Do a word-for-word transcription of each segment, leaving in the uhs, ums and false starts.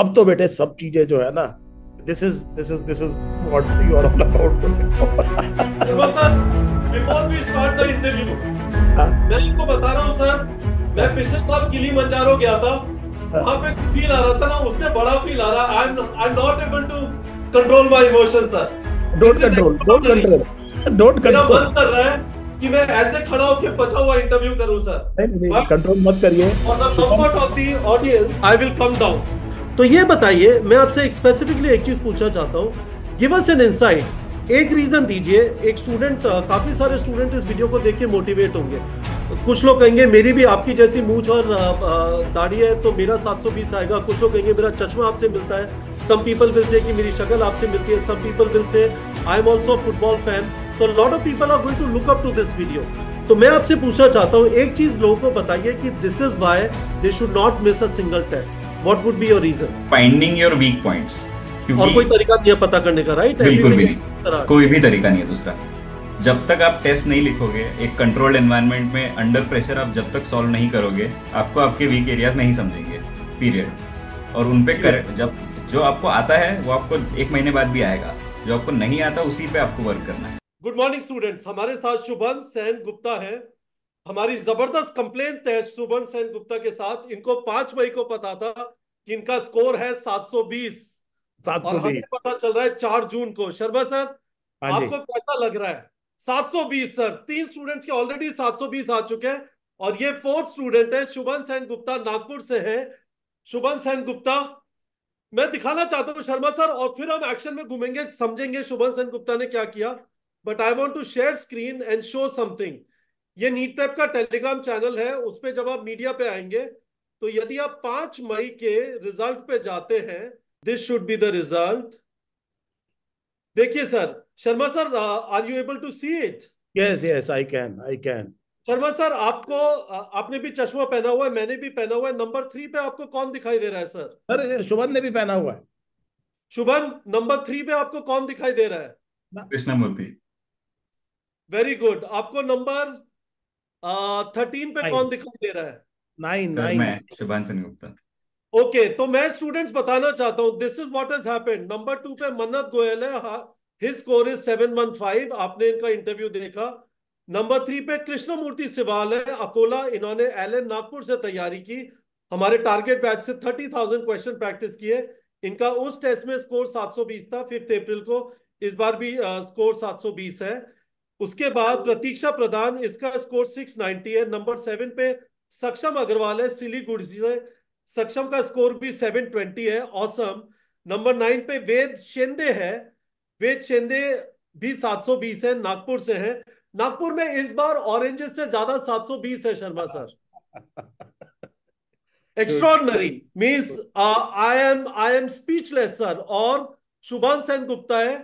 अब तो बेटे सब चीजें जो है ना, this is this is this is what you are all about. Before we start the interview, मैं आपको बता रहा हूं सर, मैं पिछले साल किलीमंजारो गया था, वहां पे फील आ रहा था ना, उससे बड़ा फील आ रहा। I am I am not able to control my emotions sir. Don't control don't control don't control मन कर रहा है कि मैं ऐसे खड़ा होकर पछा हुआ इंटरव्यू करूं सर। नहीं, कंट्रोल मत करिए। For the comfort of the audience I will come down. तो ये बताइए, मैं आपसे स्पेसिफिकली एक चीज पूछना चाहता हूँ, गिव अस एन इनसाइट, एक रीजन दीजिए। एक स्टूडेंट, काफी सारे स्टूडेंट इस वीडियो को देख के मोटिवेट होंगे। कुछ लोग कहेंगे मेरी भी आपकी जैसी मूंछ और दाढ़ी है तो मेरा सात सौ बीस आएगा। कुछ लोग कहेंगे मेरा चश्मा आपसे मिलता है। सम पीपल विल से कि मेरी शक्ल आपसे मिलती है। सम people will say I am also football fan. तो lot of people are going to look up to this video. तो मैं आपसे पूछना चाहता हूँ, एक चीज लोगों को बताइए कि this is why they should not miss a single test. What would be your reason? Finding your weak points. और कोई तरीका नहीं है पता करने का, राइट? बिल्कुल भी नहीं, कोई भी तरीका नहीं है दूसरा। जब तक आप टेस्ट नहीं लिखोगे एक कंट्रोल्ड एनवायरनमेंट में, अंडर प्रेशर आप जब तक सॉल्व नहीं करोगे, आपको आपके वीक एरियाज नहीं समझेंगे, पीरियड। और उनपे कर, जब जो आपको आता है वो आपको एक महीने बाद भी आएगा, जो आपको नहीं आता उसी पे आपको वर्क करना है। गुड मॉर्निंग स्टूडेंट्स, हमारे साथ शुभन सेनगुप्ता है। हमारी जबरदस्त कंप्लेंट है शुभन सेनगुप्ता के साथ। इनको पांच मई को पता था कि इनका स्कोर है सात सौ बीस, सात सौ बीस। और हमें पता चल रहा है चार जून को। शर्मा सर, आपको कैसा लग रहा है? सात सौ बीस सर, तीन स्टूडेंट्स के ऑलरेडी सात सौ बीस आ चुके हैं और ये फोर्थ स्टूडेंट है। शुभन सेनगुप्ता नागपुर से है। शुभन सेनगुप्ता, मैं दिखाना चाहता हूँ शर्मा सर, और फिर हम एक्शन में घूमेंगे, समझेंगे शुभन सेनगुप्ता ने क्या किया। But I want to share screen and show something. ये नीट प्रेप का टेलीग्राम चैनल है, उस पर जब आप मीडिया पे आएंगे तो यदि आप पांच मई के रिजल्ट पे जाते हैं, this should be the result. देखिए sir, Sharma sir, are you able to see it? Yes yes, I can I can. Sharma sir, आपको, आपने भी चश्मा पहना हुआ है, मैंने भी पहना हुआ है। नंबर थ्री पे आपको कौन दिखाई दे रहा है सर? सर, शुभन ने भी पहना हुआ है। शुभन, नंबर थ्री पे आपको कौन दिखाई दे रहा है? कृष्णमूर्ति। Very good. आपको नंबर थर्टीन पे कौन दिखाई दे रहा है? Nine nine Shubhan Sengupta. Okay, तो मैं स्टूडेंट्स बताना चाहता हूँ, this is what has happened. Number two पे मन्नत गोयल है, his score is seven one five, आपने इनका इंटरव्यू देखा। नंबर थ्री पे कृष्णमूर्ति सिवाल है, अकोला, इन्होंने एलएन नागपुर से तैयारी की, हमारे टारगेट बैच से थर्टी थाउजेंड क्वेश्चन प्रैक्टिस किए। इनका उस टेस्ट में स्कोर सात सौ बीस था, फिफ्थ अप्रैल को। इस बार भी आ, स्कोर सात सौ बीस है। उसके बाद प्रतीक्षा प्रधान, इसका स्कोर सिक्स नाइंटी है। नंबर सेवन पे सक्षम अग्रवाल है, सिलीगुड़ी से, सक्षम का स्कोर भी सेवन ट्वेंटी है, ऑसम। नंबर नाइन पे वेद शिंदे है, वेद शिंदे भी सेवन ट्वेंटी है, नागपुर से है। नागपुर में इस बार ऑरेंजेस से ज्यादा सेवन ट्वेंटी है Sharma sir. Extraordinary means I am I am speechless sir. और शुभन सेनगुप्ता है।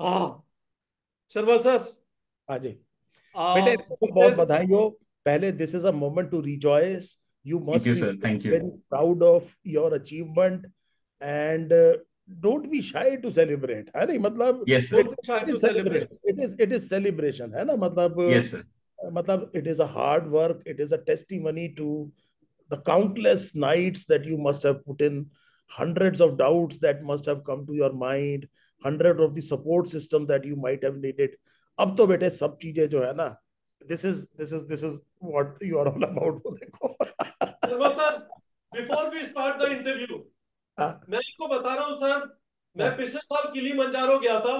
हाँ शर्मा सर, हाँ जी बेटे, बहुत बधाई हो। पहले this is a moment to rejoice, you must be very proud of your achievement and don't be shy to celebrate, है नहीं? मतलब it is it is celebration, है ना? मतलब yes, मतलब it is a hard work, it is a testimony to the countless nights that you must have put in, hundreds of doubts that must have come to your mind, hundred of the support system that you might have needed. अब तो बेटे सब चीजें जो है ना, this is this is this is what you are all about. देखो sir, before we start the interview, मैं आपको बता रहा हूँ सर, मैं पिछले साल किलीमंजारो गया था,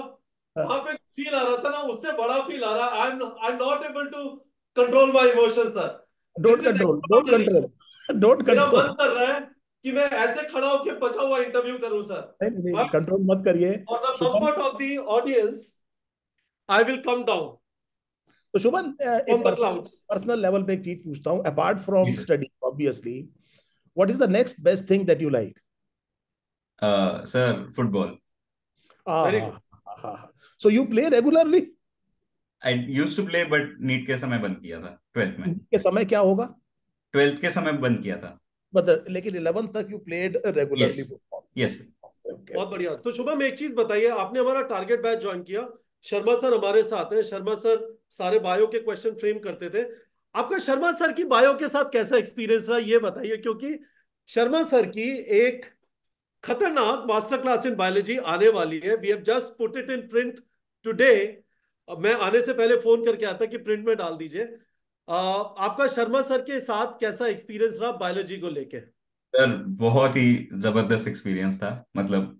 वहाँ पे फील आ रहा था ना, उससे बड़ा फील आ रहा। I'm I'm not able to control my emotions sir. Don't control, don't control, don't control. मेरा मन कर रहा है कि मैं ऐसे खड़ा होकर बचा हुआ इंटरव्यू करूं सर। नहीं, कंट्रोल मत करिए। और the comfort of the audience I will come down. तो शुभन, एक पर्सनल लेवल पे एक चीज पूछता हूं, apart from study obviously, what is the next best thing that you like? Sir, football. Very good. So you play regularly? I used to play but NEET के समय बंद किया था, ट्वेल्थ में। के समय क्या होगा? ट्वेल्थ के समय बंद किया था, लेकिन इलेवन तक यू प्लेड रेगुलरली। यस, बहुत बढ़िया। तो शुभम, एक चीज बताइए, आपने हमारा टारगेट बैच ज्वाइन किया, शर्मा सर हमारे साथ हैं। शर्मा सर सारे बायो के क्वेश्चन फ्रेम करते थे। आपका शर्मा सर की बायो के साथ कैसा एक्सपीरियंस रहा, ये बताइए, क्योंकि शर्मा सर की एक खतरनाक मास्टर क्लास इन बायोलॉजी आने वाली है। We have just put it in print today. मैं आने से पहले फोन करके आता कि प्रिंट में डाल दीजिए। आपका शर्मा सर के साथ कैसा एक्सपीरियंस रहा बायोलॉजी को लेके? सर बहुत ही जबरदस्त एक्सपीरियंस था। मतलब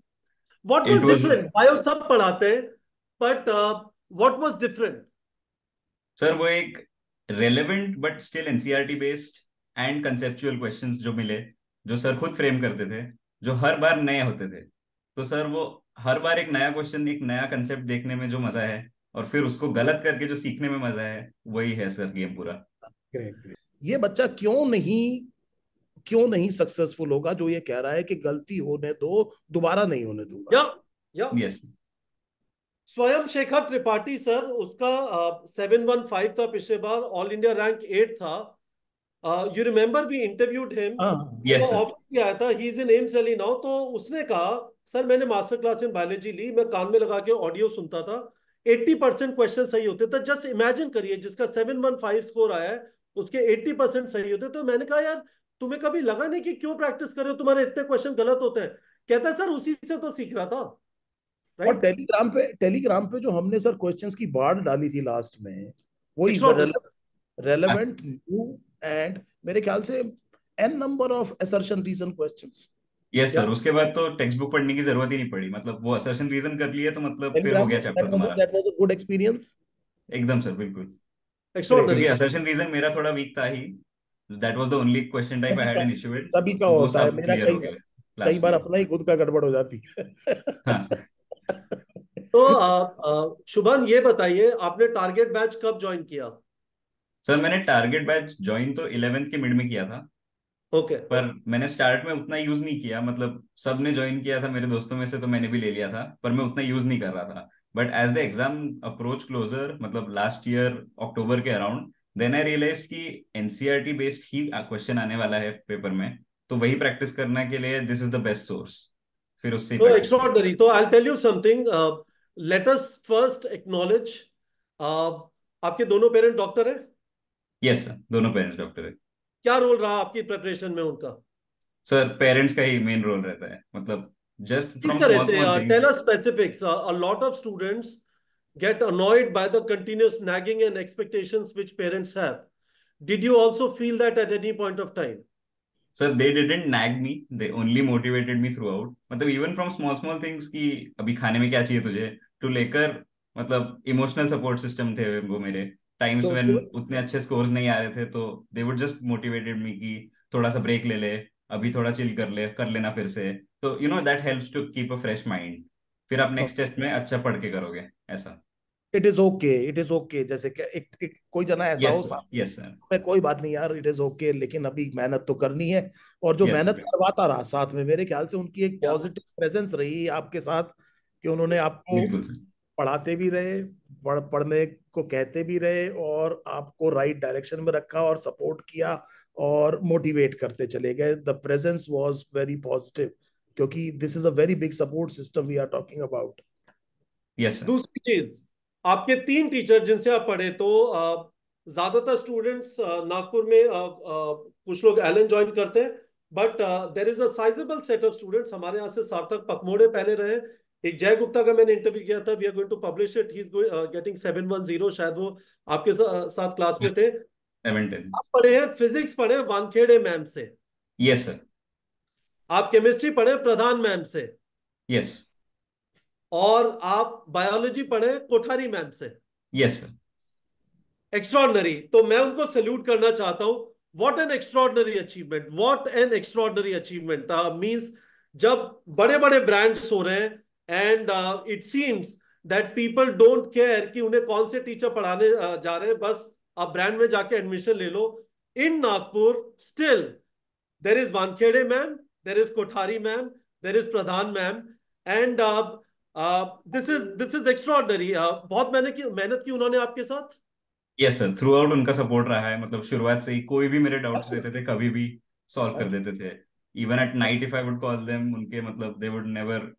व्हाट वाज डिफरेंट? बायो सब पढ़ाते हैं but what was different? Sir वो एक relevant but still NCERT based and conceptual questions जो मिले, जो सर खुद फ्रेम करते थे, जो हर बार नए होते थे। तो सर वो हर बार एक नया क्वेश्चन, एक नया कंसेप्ट देखने में जो मजा है और फिर उसको गलत करके जो सीखने में मजा है, वही है सर गेम पूरा। Great great. ये बच्चा क्यों नहीं क्यों नहीं सक्सेसफुल होगा जो ये कह रहा है कि गलती होने दो, दोबारा नहीं होने दूंगा। या, yeah. yes. Swayam Shekhar Tripathi sir, उसका सेवन वन फाइव था पिछले बार, ऑल इंडिया रैंक एट था। You remember we interviewed him, office आया था, he is in AIIMS Delhi now. तो उसने कहा सर मैंने मास्टर क्लास इन बायोलॉजी ली, मैं कान में लगा के ऑडियो सुनता था, अस्सी परसेंट क्वेश्चन सही होते थे। जस्ट इमेजिन करिए जिसका सेवन वन फाइव स्कोर आया है उसके अस्सी परसेंट सही होते। तो मैंने कहा यार तुम्हें कभी लगा नहीं कि क्यों प्रैक्टिस कर रहे हो, तुम्हारे इतने क्वेश्चन गलत होते हैं? कहता है सर उसी से तो सीख रहा था। right? और टेलीग्राम पे टेलीग्राम पे जो हमने सर क्वेश्चंस की बाढ़ डाली थी लास्ट में, वो रेलेवेंट न्यू एंड मेरे ख्याल से an number of assertion reason questions. Yes sir, उसके बाद तो टेक्स्ट बुक पढ़ने की जरूरत ही नहीं पड़ी। मतलब वो असर्शन रीजन कर लिए तो मतलब फिर हो गया चैप्टर तुम्हारा। That was a good experience. एकदम सर, बिल्कुल एक्स्ट्राऑर्डिनरी। असर्शन रीजन मेरा थोड़ा वीक था ही। That was the only question type I had an issue with. सभी का होता है, मेरा कई कई बार अपना ही खुद का गड़बड़ हो जाती है। तो शुभन ये बताइए आपने टारगेट बैच कब ज्वाइन किया? सर मैंने टारगेट बैच ज्वाइन तो इलेवेंथ के मिड में किया था। Okay okay. पर मैंने स्टार्ट में उतना यूज नहीं किया। मतलब सबने ज्वाइन किया था मेरे दोस्तों में से, तो मैंने भी ले लिया था, पर मैं उतना यूज नहीं कर रहा था। But as the exam approach closer, मतलब लास्ट ईयर अक्टूबर के अराउंड, देन आई रियलाइज कि एनसीईआरटी बेस्ड ही क्वेश्चन आने वाला है पेपर में, तो वही प्रैक्टिस करने के लिए this is the best source. फिर उससे तो एक्स्ट्राऑर्डिनरी। तो I will tell you something, let us first acknowledge आपके दोनों पेरेंट डॉक्टर है? यस सर, दोनों पेरेंट्स डॉक्टर है। क्या रोल रहा आपकी प्रिपरेशन में उनका? सर पेरेंट्स का ही मेन रोल रहता है। मतलब just from tell us specifics. A lot of students get annoyed by the continuous nagging and expectations which parents have. Did you also feel that at any point of time? Sir they didn't nag me, they only motivated me throughout. मतलब even from small small things कि अभी खाने में क्या चाहिए तुझे, to लेकर मतलब इमोशनल सपोर्ट सिस्टम थे वो मेरे। टाइम्स so, when उतने अच्छे स्कोर्स नहीं आ रहे थे तो they would just motivated me कि थोड़ा सा ब्रेक ले ले, अभी थोड़ा चिल कर ले, कर लेना फिर से। तो you know that helps to keep a fresh mind. फिर आप नेक्स्ट टेस्ट में अच्छा पढ़ के करोगे ऐसा। It is okay, it is okay। जैसे एक, एक, कोई जना ऐसा yes, हो साथ yes, मैं कोई बात नहीं यार, it is okay, लेकिन अभी मेहनत तो करनी है। और जो yes, मेहनत करवाता रहा साथ में, मेरे ख्याल से उनकी एक पॉजिटिव yeah. प्रेजेंस रही आपके साथ कि उन्होंने आपको पढ़ाते भी रहे, पढ़, पढ़ने को कहते भी रहे और आपको राइट डायरेक्शन में रखा और सपोर्ट किया और मोटिवेट करते चले गए। The presence was very positive क्योंकि this is a very big support system we are talking about. Yes. दूसरी चीज, आपके तीन टीचर जिनसे आप पढ़े, तो ज्यादातर स्टूडेंट्स नागपुर में, कुछ लोग एलन ज्वाइन करते हैं but there is a sizeable set of students. हमारे यहाँ से सार्थक पकमोड़े पहले रहे, एक जय गुप्ता का मैंने इंटरव्यू किया था, we are going to publish it, he is getting seven one zero, शायद वो आपके साथ क्लास में थे। आप पढ़े हैं फिजिक्स, पढ़े वानखेड़े मैम से। Yes sir. आप केमिस्ट्री पढ़े प्रधान मैम से। यस। और आप बायोलॉजी पढ़े कोठारी मैम से। Yes sir. एक्स्ट्रॉर्डनरी। तो मैं उनको सैल्यूट करना चाहता हूँ। What an extraordinary achievement, what an extraordinary achievement. Means जब बड़े बड़े ब्रांड्स हो रहे हैं and uh, it seems that people don't care कि उन्हें कौन से टीचर पढ़ाने जा रहे हैं, बस आप ब्रांड में जाके एडमिशन ले लो। In Nagpur still there is Wankhede ma'am, there is Kothari ma'am, there is Pradhan ma'am, and this is this is extraordinary. बहुत मैंने की मेहनत की उन्होंने आपके साथ। यस सर, थ्रू आउट उनका सपोर्ट रहा है। मतलब शुरुआत से ही कोई भी मेरे डाउट्स रहते थे कभी भी सॉल्व कर देते थे। Even at night if I would call them, उनके मतलब they would never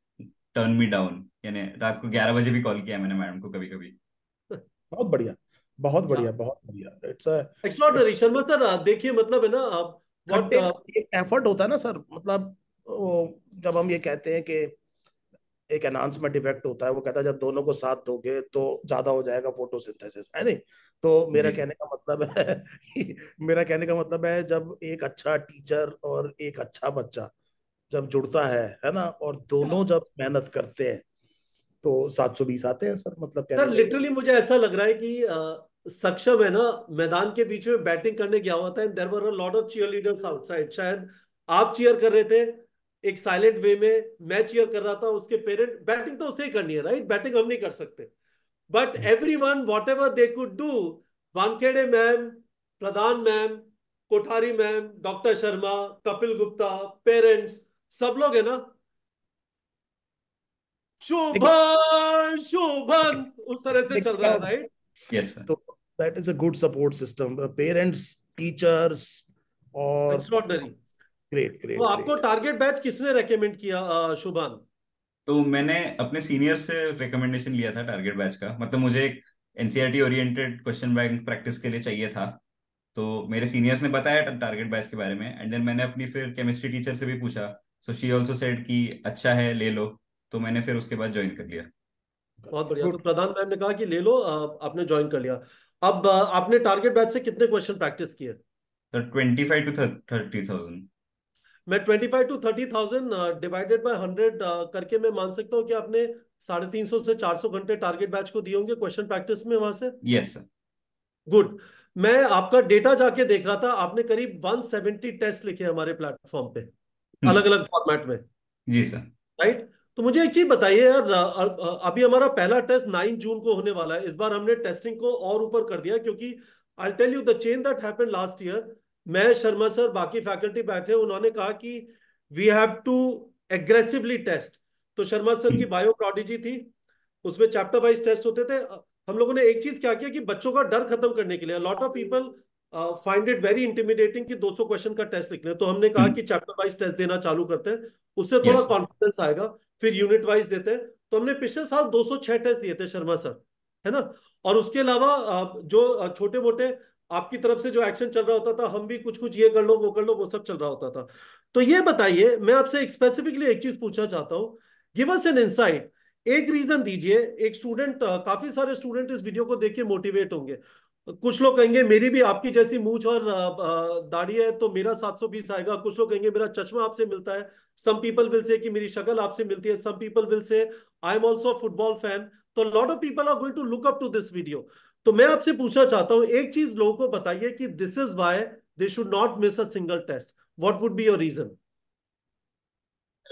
turn me down. यानी रात को ग्यारह बजे भी कॉल किया मैंने मैडम को कभी कभी। बहुत बढ़िया, बहुत बढ़िया, बहुत बढ़िया। It's extraordinary. शर्मा सर देखिए, मतलब है ना, बट एक एफर्ट होता है ना सर, मतलब जब हम ये कहते हैं कि एक एनहांसमेंट इफेक्ट होता है, वो कहता है जब दोनों को साथ दोगे तो ज्यादा हो जाएगा फोटोसिंथेसिस, है नहीं? तो मेरा कहने का मतलब है मेरा कहने का मतलब है जब एक अच्छा टीचर और एक अच्छा बच्चा जब जुड़ता है है ना, और दोनों जब मेहनत करते हैं तो सात सौ बीस आते हैं सर। मतलब सर लिटरली मुझे ऐसा लग रहा है कि आ, सक्षम है ना मैदान के बीच में बैटिंग करने गया हुआ था, and there were a lot of cheerleaders outside. शायद आप चीयर कर रहे थे एक साइलेंट वे में, मैं चीयर कर रहा था, उसके पेरेंट। बैटिंग तो उसे ही करनी है, राइट? बैटिंग हम नहीं कर सकते, but everyone whatever they could do, Wankhede ma'am, Pradhan ma'am, Kothari ma'am, doctor Sharma, Kapil Gupta, parents, सब लोग है ना। शुभन शुभन उस तरह से चल रहा है, राइट? Yes sir. तो that is a good support system, parents, teachers, और एक्स्ट्राऑर्डिनरी। Great great. तो आपको टारगेट बैच किसने रेकमेंड किया शुभन? तो मैंने अपने सीनियर से रिकमेंडेशन लिया था टारगेट बैच का। मतलब मुझे एक NCERT oriented question bank practice के लिए चाहिए था, तो मेरे सीनियर्स ने बताया टारगेट बैच के बारे में, एंड देन मैंने अपनी फिर केमिस्ट्री टीचर से भी पूछा, सो शी आल्सो सेड कि अच्छा है ले लो, तो मैंने फिर उसके बाद ज्वाइन कर लिया। बहुत बढ़िया। तो प्रधान मैम ने कहा कि ले लो, आपने ज्वाइन कर लिया। अब आपने टारगेट बैच से कितने क्वेश्चन प्रैक्टिस किए? सर पच्चीस टू तीस थाउजेंड। मैं पच्चीस टू तीस थाउजेंड डिवाइडेड बाय हंड्रेड करके मैं मान सकता हूँ कि आपने साढ़े तीन सौ से चार सौ घंटे टारगेट बैच को दिए होंगे क्वेश्चन प्रैक्टिस में वहां से। Yes sir. गुड। मैं आपका डेटा जाके देख रहा था, आपने करीब एक सौ सत्तर टेस्ट लिखे हमारे प्लेटफॉर्म पे अलग अलग फॉर्मेट में। जी सर। राइट। तो मुझे एक चीज बताइए यार, अभी हमारा पहला टेस्ट नौ जून को होने वाला है। इस बार हमने टेस्टिंग को और ऊपर कर दिया, क्योंकि I tell you the change that happened last year. मैं, शर्मा सर, बाकी फैकल्टी बैठे, उन्होंने कहा कि we have to aggressively test. तो शर्मा सर की बायो प्रोडिजी थी, उसमें चैप्टर वाइज टेस्ट होते थे। हम लोगों ने एक चीज क्या किया कि बच्चों का डर खत्म करने के लिए, lot of people find it very intimidating कि दो सौ क्वेश्चन का टेस्ट लिखने, तो हमने कहा कि चैप्टर वाइज टेस्ट देना चालू करते हैं, उससे थोड़ा कॉन्फिडेंस yes. आएगा, फिर यूनिट वाइज देते हैं। तो हमने पिछले साल दो सौ छह टेस्ट दिए थे शर्मा सर, है ना। और उसके अलावा जो छोटे मोटे आपकी तरफ से जो एक्शन चल रहा होता था, हम भी कुछ कुछ ये कर लो वो कर लो वो सब चल रहा होता था। तो ये बताइए, मैं आपसे स्पेसिफिकली एक चीज पूछना चाहता हूँ, गिव अस एन इनसाइट, एक रीजन दीजिए। एक स्टूडेंट, काफी सारे स्टूडेंट इस वीडियो को देख के मोटिवेट होंगे। कुछ लोग कहेंगे मेरी भी आपकी जैसी मूछ और दाढ़ी है तो मेरा सात सौ बीस आएगा, कुछ लोग कहेंगे मेरा चश्मा आपसे मिलता है, सम पीपल विल से कि मेरी शक्ल आपसे मिलती है, सम people will say I am also football fan. तो lot of people are going to look up to this video. तो मैं आपसे पूछना चाहता हूँ, एक चीज लोगों को बताइए कि this is why they should not miss a single test, what would be your reason?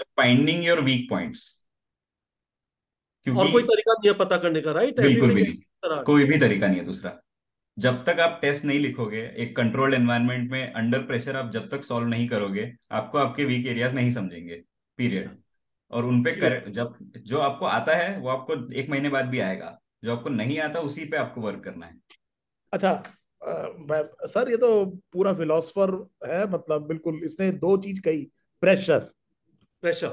Finding your weak points. और कोई तरीका नहीं है पता करने का, राइट? बिल्कुल भी नहीं, कोई भी तरीका नहीं है दूसरा। जब तक आप टेस्ट नहीं लिखोगे एक कंट्रोल्ड एनवायरनमेंट में, अंडर प्रेशर, आप जब तक सॉल्व नहीं करोगे, आपको आपके वीक एरियाज नहीं समझेंगे, पीरियड। और उनपे कर, जब जो आपको आता है वो आपको एक महीने बाद भी आएगा, जो आपको नहीं आता उसी पे आपको वर्क करना है। अच्छा आ, सर ये तो पूरा फिलोसफर है, मतलब बिल्कुल। इसने दो चीज कही, pressure pressure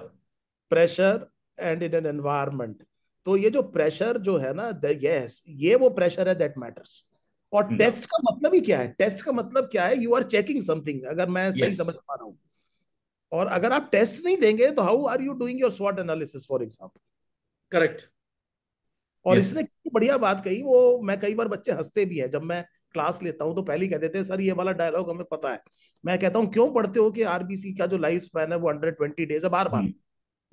pressure and in an environment. तो ये जो प्रेशर जो है ना, यस, ये वो प्रेशर है दैट मैटर्स। और टेस्ट का मतलब ही क्या है? टेस्ट का मतलब क्या है? यू आर चेकिंग समथिंग, अगर मैं सही yes. समझ पा रहा हूं। और अगर आप टेस्ट नहीं देंगे तो how are you doing your स्वॉट एनालिसिस फॉर एग्जांपल? करेक्ट। और yes. इसने बढ़िया बात कही, वो मैं कई बार बच्चे हंसते भी हैं जब मैं क्लास लेता हूं, तो पहले कह देते हैं सर ये वाला डायलॉग हमें पता है। मैं कहता हूँ क्यों पढ़ते हो कि आरबीसी का जो लाइफ स्पैन है वो हंड्रेड ट्वेंटी डेज है, बार बार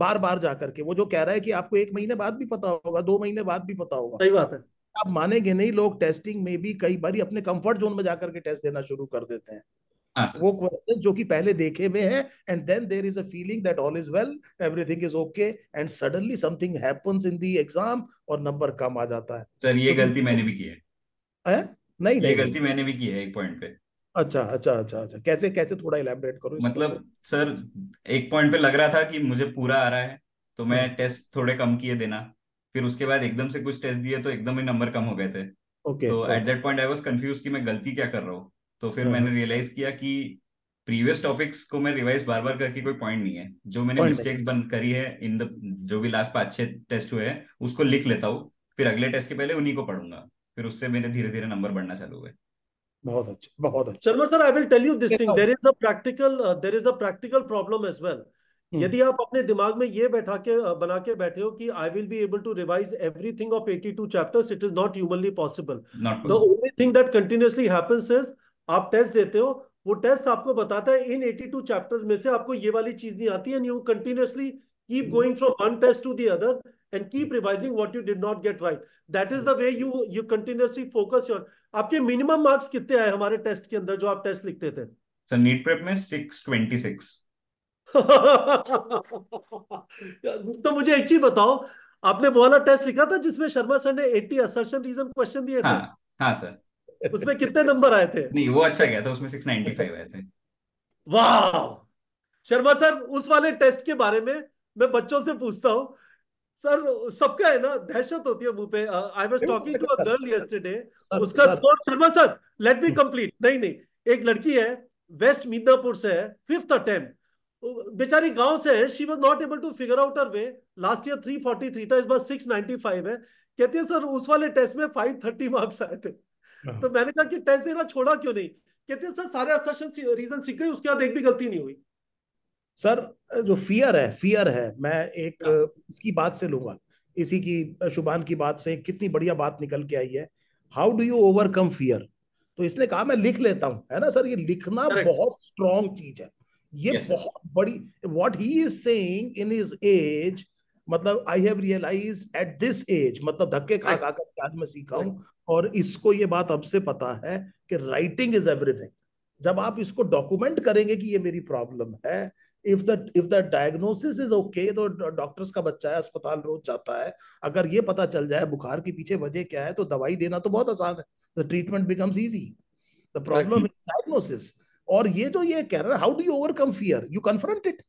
बार बार जाकर के। वो जो कह रहा है कि आपको एक महीने बाद भी पता होगा, दो महीने बाद भी पता होगा, सही बात है। आप मानेंगे नहीं, लोग टेस्टिंग में भी कई बार अपने कंफर्ट जोन में जाकर के टेस्ट देना शुरू कर देते हैं। awesome. वो क्वेश्चन जो कि पहले देखे हुए हैं, and then there is a feeling that all is well, everything is okay, and suddenly something happens in the exam और नंबर कम आ जाता है। सर ये गलती मैंने भी की है, है? नहीं, ये गलती मैंने भी की है एक पॉइंट पे। अच्छा अच्छा अच्छा अच्छा कैसे कैसे थोड़ा इलैबोरेट करो। मतलब सर एक पॉइंट पे लग रहा था कि मुझे पूरा आ रहा है, तो मैं टेस्ट थोड़े कम किए देना, फिर उसके बाद एकदम से कुछ टेस्ट दिए तो एकदम ही नंबर कम हो गए थे। okay, तो at that point I was confuse कि मैं गलती क्या कर रहा हूँ। तो फिर मैंने रियलाइज किया कि प्रीवियस टॉपिक्स को मैं रिवाइज बार बार करके कोई पॉइंट नहीं है, जो मैंने मिस्टेक्स बन करी है इन द जो भी लास्ट पांच छह टेस्ट हुए हैं उसको लिख लेता हूँ, फिर अगले टेस्ट के पहले उन्हीं को पढ़ूंगा, फिर उससे मेरे धीरे धीरे नंबर बढ़ना चालू हुए। बहुत अच्छा, बहुत अच्छा। Sharma sir, I will tell you this thing, there is a practical there is a practical problem as well. यदि आप अपने दिमाग में ये बैठा के बना के बैठे हो कि I will be able to revise everything of eighty two chapters, it is not humanly possible. The only thing that continuously happens is आप टेस्ट देते हो, वो टेस्ट आपको बताता है इन एटी टू चैप्टर्स में से आपको ये वाली चीज नहीं आती, and you continuously keep going from one test to the other and keep revising what you did not get right. That is the way you you continuously focus on. आपके minimum marks कितने आए हमारे test के अंदर जो आप test लिखते थे? So NEET prep में six twenty-six. तो मुझे एक चीज बताओ, आपने वो वाला टेस्ट लिखा था जिसमें शर्मा सर ने अस्सी assertion reason question दिए थे? हाँ, हाँ सर। उसमें कितने नंबर आए थे? नहीं, वो अच्छा गया था, उसमें six ninety-five आए थे। वाह शर्मा सर, उस वाले टेस्ट के बारे में मैं बच्चों से पूछता हूँ सर, सबका है ना दहशत होती है मुंह पे। I was talking to a girl yesterday, उसका score Sharma sir let me complete, नहीं नहीं एक लड़की है वेस्ट मीदनापुर से है, फिफ्थ अटेम्प्ट, बेचारी गांव से है, she was not able to figure out her way. Last year three forty three था, इस बार सिक्स नाइंटी फाइव है। कहती है सर उस वाले टेस्ट में फाइव थर्टी मार्क्स आए थे। तो मैंने कहा कि टेस्ट देना छोड़ा क्यों नहीं? कहती है सर सारे असर्शन रीजन सीख गई, उसके बाद एक भी गलती नहीं हुई। सर जो फियर है फियर है मैं एक इसकी बात से लूंगा, इसी की शुभान की बात से कितनी बढ़िया बात निकल के आई है, how do you overcome fear. तो इसने कहा मैं लिख लेता हूं, है ना सर, ये लिखना बहुत स्ट्रॉन्ग चीज है, ये yes, बहुत बड़ी। What he is saying in his age, मतलब I have realised at this age, मतलब धक्के खा खा कर आज मैं सीखा हूं, और इसको ये बात अब से पता है कि राइटिंग इज एवरीथिंग। जब आप इसको डॉक्यूमेंट करेंगे कि ये मेरी प्रॉब्लम है, if the if the diagnosis is okay, तो डॉक्टर्स का बच्चा है, अस्पताल रोज जाता है, अगर ये पता चल जाए बुखार के पीछे वजह क्या है तो दवाई देना तो बहुत आसान है, the treatment becomes easy, the problem is diagnosis. और ये जो ये कह रहा है how do you overcome fear, you confront it.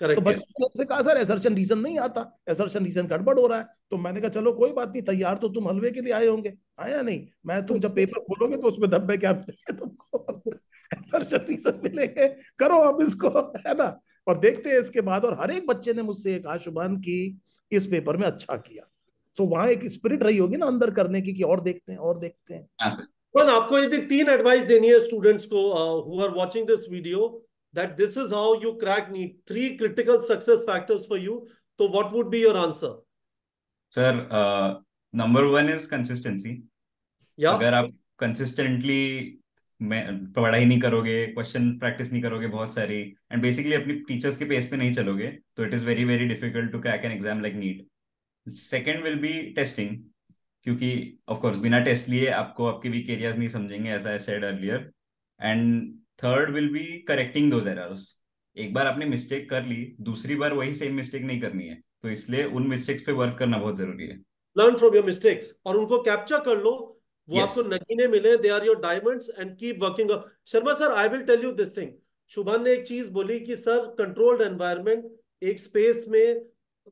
Correct, तो बच्चों से कहा सर एसर्शन रीजन नहीं आता, एसर्शन रीजन गड़बड़ हो रहा है। तो मैंने कहा चलो कोई बात नहीं, तैयार तो तुम हलवे के लिए आए होंगे, आया नहीं मैं, तुम जब पेपर खोलोगे तो उसमें धब्बे क्या तुमको एसर्शन रीजन मिलेंगे, करो अब इसको, है ना। और देखते हैं इसके बाद। और हर एक बच्चे ने मुझसे कहा शुभान की इस पेपर में अच्छा किया, तो वहां एक स्पिरिट रही होगी ना अंदर करने की कि और देखते हैं और देखते हैं। आपको यदि तीन एडवाइस देनी है स्टूडेंट्स को who are watching this video, that this is how you crack NEET, three critical success factors for you, so what would be your answer? Sir, uh, number one is consistency. Yeah, agar aap consistently पढ़ाई नहीं करोगे, question practice नहीं करोगे बहुत सारी, and basically अपने teachers के pace पे नहीं चलोगे, तो it is very very difficult to crack an exam like NEET. Second will be testing, क्योंकि of course बिना test लिए आपको आपके weak areas नहीं समझेंगे, as I said earlier. And third will be correcting those errors, एक बार आपने मिस्टेक कर ली, दूसरी बार वही सेम मिस्टेक नहीं करनी है, तो इसलिए उन मिस्टेक्स पे वर्क करना बहुत जरूरी है। लर्न फ्रॉम योर मिस्टेक्स और उनको कैप्चर कर लो, वो yes. आपको नगीने मिले, they are your diamonds and keep working. Sharma sir, I will tell you this thing, Shubhan ने एक चीज बोली कि सर कंट्रोल्ड एनवायरनमेंट, एक स्पेस में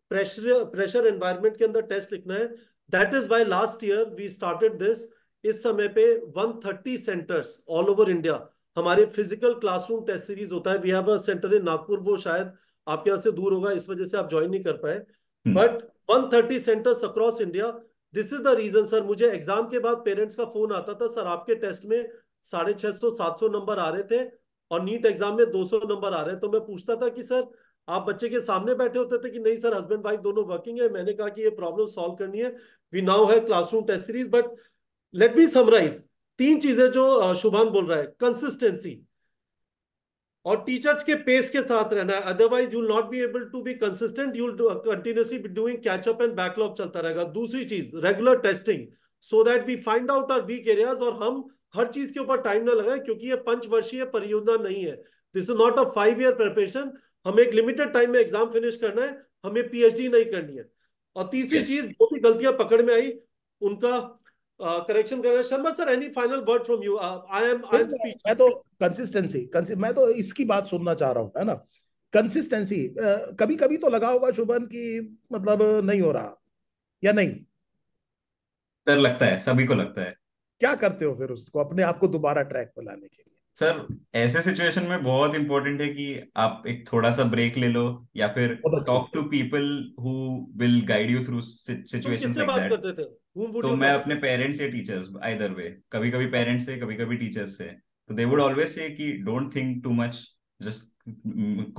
प्रेशर प्रेशर एनवायरनमेंट के अंदर टेस्ट लिखना है। That is why last year we started this. इस समय पे one thirty centres all over India हमारे फिजिकल क्लासरूम टेस्ट सीरीज होता है। We have a centre in Nagpur, वो शायद आपके यहाँ से दूर होगा, इस वजह से आप ज्वाइन नहीं कर पाए, but one thirty centres across India. This is the reason sir, मुझे एग्जाम के बाद पेरेंट्स का फोन आता था, सर आपके टेस्ट में साढ़े छह सौ सात सौ नंबर आ रहे थे और नीट एग्जाम में दो सौ नंबर आ रहे हैं। तो मैं पूछता था कि सर आप बच्चे के सामने बैठे होते थे कि नहीं सर, हस्बैंड वाइफ दोनों वर्किंग है। मैंने कहा कि ये प्रॉब्लम सॉल्व करनी है, we now have classroom test series. But let me summarise तीन चीजें जो शुभान बोल रहा है, कंसिस्टेंसी और टीचर्स के पेस के साथ रहना है, otherwise you will not be able to be consistent, you will continuously be doing catch up and backlog चलता रहेगा। दूसरी चीज regular testing, so that we find out our weak areas और हम हर चीज के ऊपर टाइम ना लगाए, क्योंकि ये पंचवर्षीय परियोजना नहीं है, this is not a five year preparation. हमें एक लिमिटेड टाइम में एग्जाम फिनिश करना है, हमें पीएचडी नहीं करनी है। और तीसरी yes. चीज, जो भी गलतियां पकड़ में आई उनका करेक्शन करना। Sharma sir, any final word from you? I am I am speech. मैं तो कंसिस्टेंसी, मैं तो इसकी बात सुनना चाह रहा हूँ, है ना, कंसिस्टेंसी। कभी कभी तो लगा होगा शुभन की मतलब नहीं हो रहा, या नहीं डर लगता है, सभी को लगता है। क्या करते हो फिर उसको, अपने आप को दोबारा ट्रैक पर लाने के लिए? सर ऐसे सिचुएशन में बहुत इंपॉर्टेंट है कि आप एक थोड़ा सा ब्रेक ले लो या फिर talk to people who will guide you through situations like that. तो मैं अपने पेरेंट्स या टीचर्स, आइदर वे, कभी कभी पेरेंट्स से कभी कभी टीचर्स से, तो दे वुड ऑलवेज से कि don't think too much, just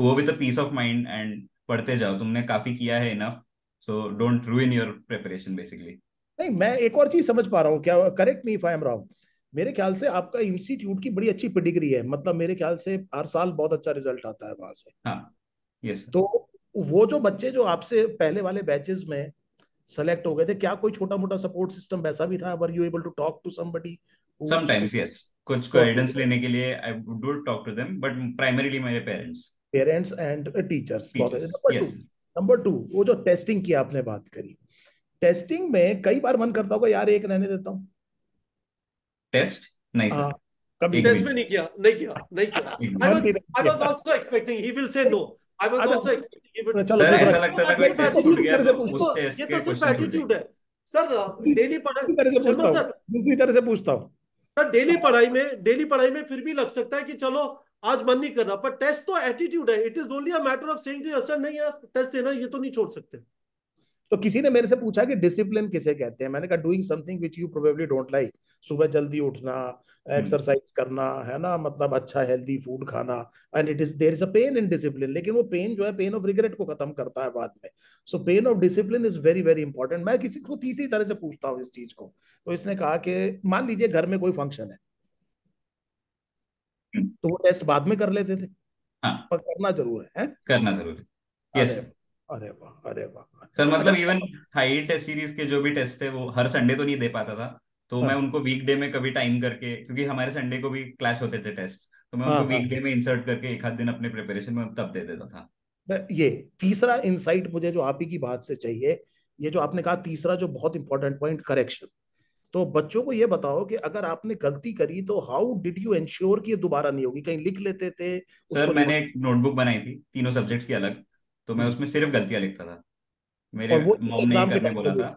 go with a peace of mind and पढ़ते जाओ, तुमने काफी किया है, enough, so don't ruin your preparation basically. नहीं, मैं एक और चीज समझ पा रहा हूँ, क्या correct me if I am wrong, मेरे ख्याल से आपका इंस्टीट्यूट की बड़ी अच्छी पेडिग्री है, मतलब मेरे ख्याल से हर साल बहुत अच्छा रिजल्ट आता है वहां से। हाँ, yes, तो वो जो बच्चे जो आपसे पहले वाले बैचेस में सेलेक्ट हो गए थे, क्या कोई छोटा मोटा सपोर्ट सिस्टम वैसा भी था? Were you able to talk to somebody? Sometimes yes, कुछ गाइडेंस लेने के लिए I would talk to them, but primarily मेरे parents parents and teachers. Number two, वो जो टेस्टिंग की आपने बात करी, टेस्टिंग में कई बार मन करता होगा यार एक रहने देता हूँ टेस्ट, नहीं सर, कभी टेस्ट में नहीं किया, नहीं किया, नहीं किया। I was, I was also expecting he will say no. I was also expecting he would. Sir ऐसा लगता था कि टेस्ट टूट गया, उस टेस्ट के क्वेश्चन टूट गए। सर डेली पढ़ाई दूसरी तरह से पूछता हूँ। सर डेली पढ़ाई में डेली पढ़ाई में फिर भी लग सकता है कि चलो आज मन नहीं करना, पर टेस्ट तो एटीट्यूड है। It is only a matter of saying to yourself नहीं यार टेस्ट देना, ये तो नहीं छोड़ सकते। तो किसी ने मेरे से पूछा कि डिसिप्लिन किसे कहते हैं, मैंने कहा doing something which you probably don't like, सुबह जल्दी उठना, एक्सरसाइज करना, है ना, मतलब अच्छा हेल्दी फूड खाना, and it is there is a pain in discipline, लेकिन वो पेन जो है पेन ऑफ रिग्रेट को खत्म करता है बाद में। So pain of discipline is very very important. मैं किसी को तीसरी तरह से पूछता हूँ इस चीज को, तो इसने कहा कि मान लीजिए घर में कोई फंक्शन है, तो वो टेस्ट बाद में कर लेते थे। हाँ, पर करना जरूर है, करना जरूर है। अरे वाह, अरे वाह सर, मतलब इवन हाई टेस्ट सीरीज के जो भी टेस्ट थे वो हर संडे तो नहीं दे पाता था, तो हाँ। मैं उनको वीकडे में कभी टाइम करके, क्योंकि हमारे संडे को भी क्लैश होते थे टेस्ट, तो मैं हाँ, उनको हाँ, वीकडे हाँ। में इंसर्ट करके एक आध दिन अपने प्रिपरेशन में तब दे देता था। ये तीसरा इंसाइट मुझे जो आप ही की बात से चाहिए, ये जो आपने कहा तीसरा जो बहुत इंपॉर्टेंट पॉइंट, करेक्शन। तो बच्चों को ये बताओ कि अगर आपने गलती करी तो हाउ डिड यू एंश्योर कि ये दोबारा नहीं होगी? कहीं लिख लेते थे? सर मैंने एक नोटबुक बनाई थी तीनों सब्जेक्ट्स की अलग, तो मैं उसमें सिर्फ गलतियां लिखता था, मेरे मॉम ने करने बोला था।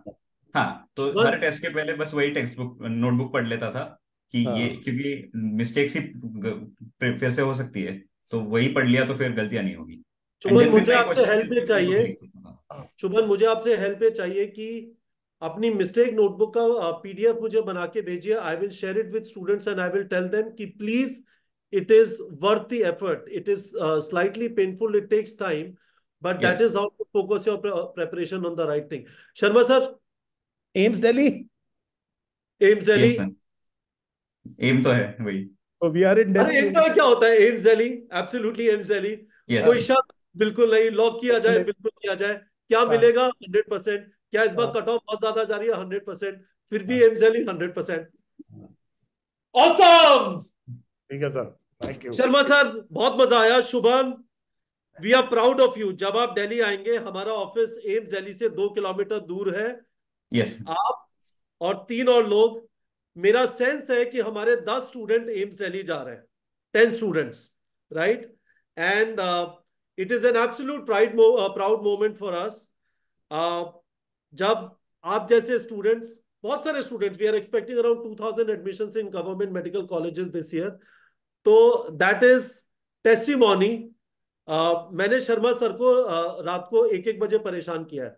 हाँ, तो हर टेस्ट के पहले बस वही टेक्स्ट बुक नोटबुक पढ़ लेता था कि हाँ। ये क्योंकि मिस्टेक्स ही फिर से हो सकती है, तो वही पढ़ लिया तो फिर गलतियां नहीं होगी। शुभन, मुझे आपसे हेल्प चाहिए शुभन मुझे आपसे हेल्प चाहिए कि अपनी मिस्टेक नोटबुक का पीडीएफ मुझे बना के भेजिए। I will share it with students and I will tell them कि please it is worth the effort, it is slightly painful, it takes time, but yes. that is how to focus your preparation on the right thing. Sharma sir, A I M S Delhi, A I M S Delhi, yes, A I M तो है वही, तो we are in Delhi. अरे इनका क्या होता है A I M S Delhi? Absolutely A I M S Delhi. Yes. कोई शक बिल्कुल नहीं, लॉक किया जाए, बिल्कुल किया जाए, क्या मिलेगा हंड्रेड परसेंट? क्या इस बार कट ऑफ बहुत ज्यादा जा रही है? हंड्रेड परसेंट, फिर भी A I M S Delhi hundred percent. Awesome. ठीक है sir, thank you Sharma sir, बहुत मजा आया। शुभन, We are proud of you. जब आप दिल्ली आएंगे, हमारा office A I M S Delhi से दो किलोमीटर दूर है। yes. आप और तीन और लोग, मेरा सेंस है कि हमारे दस student A I M S Delhi जा रहे हैं, ten students, right? And it is an absolute pride proud moment for us. जब आप जैसे स्टूडेंट्स, बहुत सारे students, we are expecting around two thousand admission in government medical colleges this year, तो that is testimony. Uh, मैंने Sharma sir को uh, रात को एक एक बजे परेशान किया है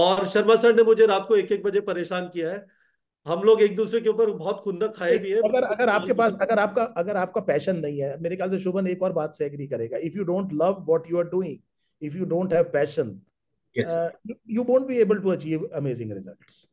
और शर्मा सर ने मुझे रात को एक एक बजे परेशान किया है। हम लोग एक दूसरे के ऊपर बहुत खुंदक खाए भी है। अगर अगर आपके पास अगर आपका अगर आपका पैशन नहीं है, मेरे ख्याल से शुभन एक और बात से एग्री करेगा, if you don't love what you are doing, if you don't have passion, you won't be able to achieve amazing results.